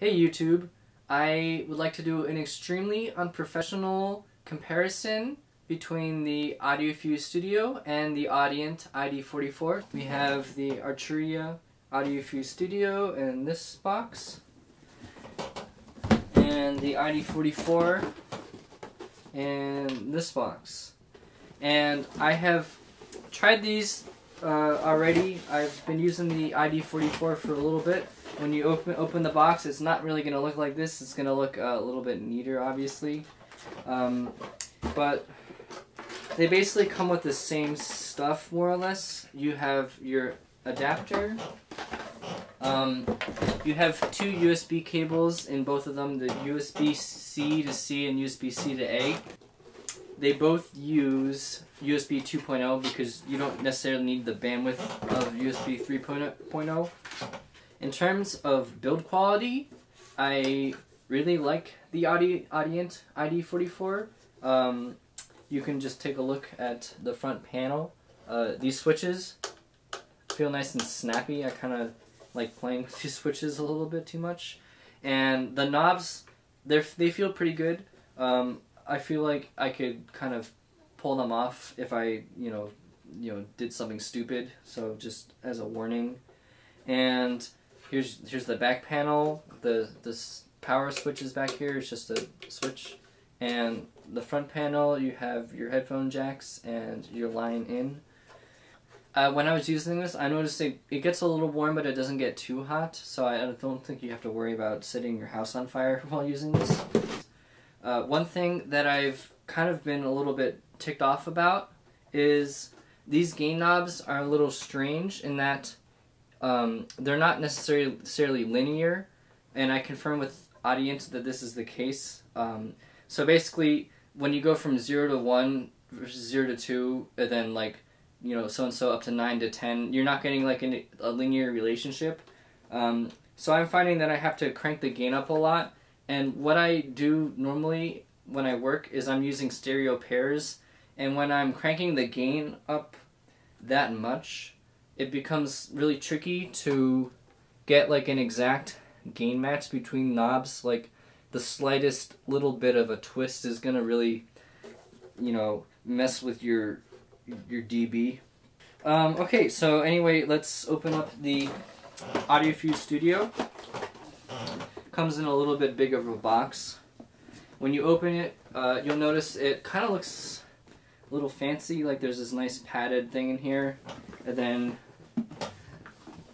Hey YouTube, I would like to do an extremely unprofessional comparison between the AudioFuse Studio and the Audient ID44. We have the Arturia AudioFuse Studio in this box, and the ID44 in this box. And I have tried these already. I've been using the ID44 for a little bit. When you open the box, it's not really going to look like this. It's going to look a little bit neater, obviously. But they basically come with the same stuff, more or less. You have your adapter. You have two USB cables in both of them, the USB-C to C and USB-C to A. They both use USB 2.0 because you don't necessarily need the bandwidth of USB 3.0. In terms of build quality, I really like the Audient ID44. You can just take a look at the front panel. These switches feel nice and snappy. I kind of like playing with these switches a little bit too much. And the knobs, they feel pretty good. I feel like I could kind of pull them off if I, you know, did something stupid. So just as a warning. And here's the back panel. This power switch is back here. It's just a switch. And the front panel, you have your headphone jacks and your line in. When I was using this, I noticed it gets a little warm, but it doesn't get too hot. So I don't think you have to worry about setting your house on fire while using this. One thing that I've kind of been a little bit ticked off about is these gain knobs are a little strange in that they're not necessarily linear, and I confirm with Audient that this is the case. So basically, when you go from 0 to 1, 0 to 2, and then so and so up to 9 to 10, you're not getting like a linear relationship. So I'm finding that I have to crank the gain up a lot. And what I do normally when I work is I'm using stereo pairs, and when I'm cranking the gain up that much, it becomes really tricky to get like an exact gain match between knobs. Like the slightest little bit of a twist is gonna really, mess with your dB. Okay, so anyway, let's open up the AudioFuse Studio. Comes in a little bit big of a box. When you open it, you'll notice it kind of looks a little fancy. Like there's this nice padded thing in here, and then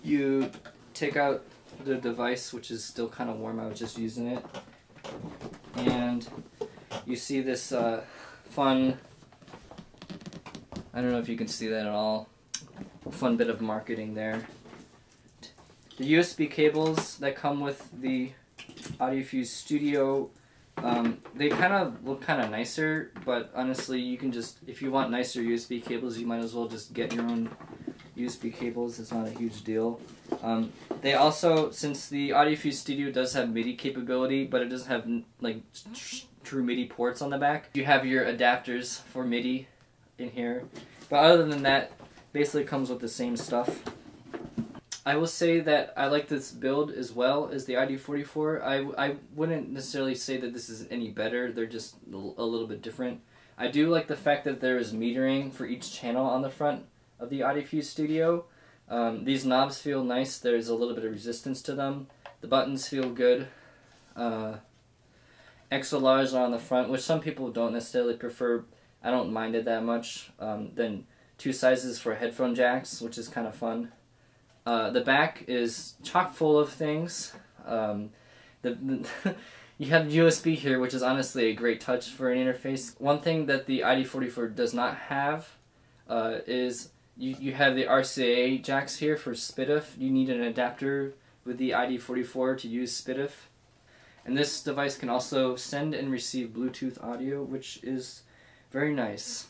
you take out the device, which is still kind of warm. I was just using it. And you see this fun, I don't know if you can see that at all, fun bit of marketing there. The USB cables that come with the AudioFuse Studio, they kind of look kind of nicer, but honestly, you can just, if you want nicer USB cables, you might as well just get your own USB cables. It's not a huge deal. They also, since the AudioFuse Studio does have MIDI capability, but it doesn't have like true MIDI ports on the back, you have your adapters for MIDI in here. But other than that, basically comes with the same stuff. I will say that I like this build as well as the ID44. I wouldn't necessarily say that this is any better. They're just a little bit different. I do like the fact that there is metering for each channel on the front of the AudioFuse Studio. These knobs feel nice. There's a little bit of resistance to them. The buttons feel good. XLRs are on the front, which some people don't necessarily prefer. I don't mind it that much. Then two sizes for headphone jacks, which is kind of fun. The back is chock full of things. You have USB here, which is honestly a great touch for an interface. One thing that the ID44 does not have is you have the RCA jacks here for SPDIF. You need an adapter with the ID44 to use SPDIF. And this device can also send and receive Bluetooth audio, which is very nice.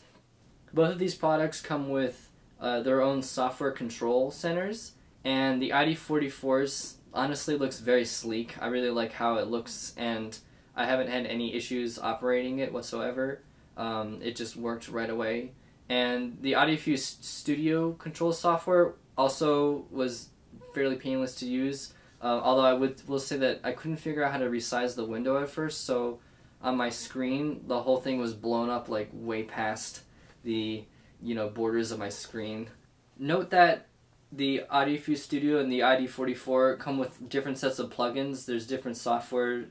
Both of these products come with their own software control centers. And the ID44's honestly looks very sleek. I really like how it looks, and I haven't had any issues operating it whatsoever. It just worked right away. And the AudioFuse Studio control software also was fairly painless to use. Although I will say that I couldn't figure out how to resize the window at first, so on my screen the whole thing was blown up like way past the borders of my screen. Note that the AudioFuse Studio and the ID44 come with different sets of plugins. There's different software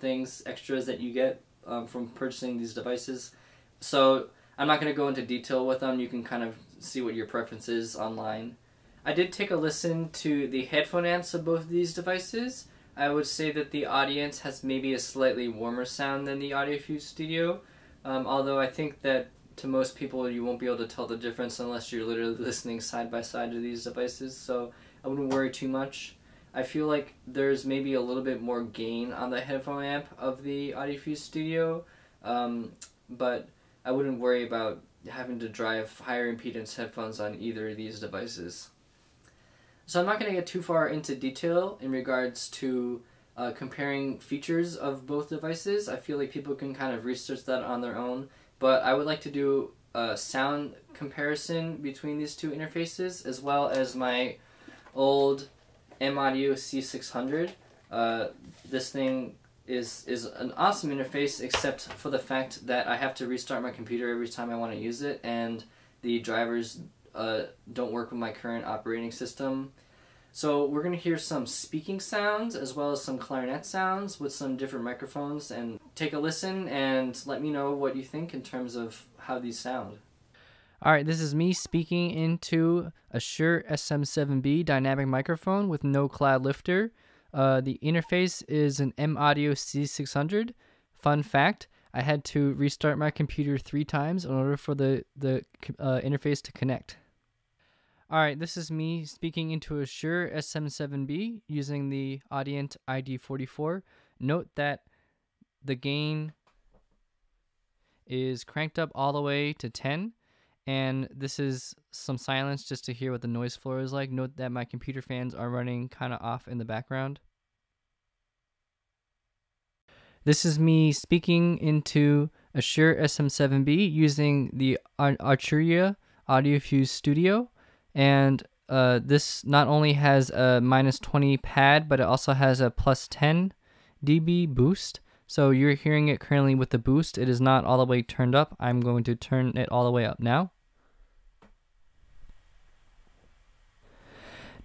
things, extras that you get from purchasing these devices. So I'm not going to go into detail with them. You can kind of see what your preference is online. I did take a listen to the headphone amps of both of these devices. I would say that the Audient has maybe a slightly warmer sound than the AudioFuse Studio, although I think that to most people you won't be able to tell the difference unless you're literally listening side by side to these devices, so I wouldn't worry too much. I feel like there's maybe a little bit more gain on the headphone amp of the AudioFuse Studio, but I wouldn't worry about having to drive higher impedance headphones on either of these devices. So I'm not going to get too far into detail in regards to comparing features of both devices. I feel like people can kind of research that on their own, but I would like to do a sound comparison between these two interfaces, as well as my old M-Audio C600. This thing is an awesome interface, except for the fact that I have to restart my computer every time I want to use it, and the drivers don't work with my current operating system. So we're going to hear some speaking sounds as well as some clarinet sounds with some different microphones, and take a listen and let me know what you think in terms of how these sound. Alright, this is me speaking into a Shure SM7B dynamic microphone with no cloud lifter. The interface is an M-Audio C600. Fun fact, I had to restart my computer 3 times in order for the interface to connect. Alright, this is me speaking into a Shure SM7B using the Audient ID44. Note that the gain is cranked up all the way to 10, and this is some silence just to hear what the noise floor is like. Note that my computer fans are running kind of off in the background. This is me speaking into a Shure SM7B using the AudioFuse Studio. And this not only has a -20 pad, but it also has a +10 dB boost. So you're hearing it currently with the boost. It is not all the way turned up. I'm going to turn it all the way up now.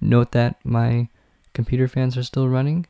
Note that my computer fans are still running.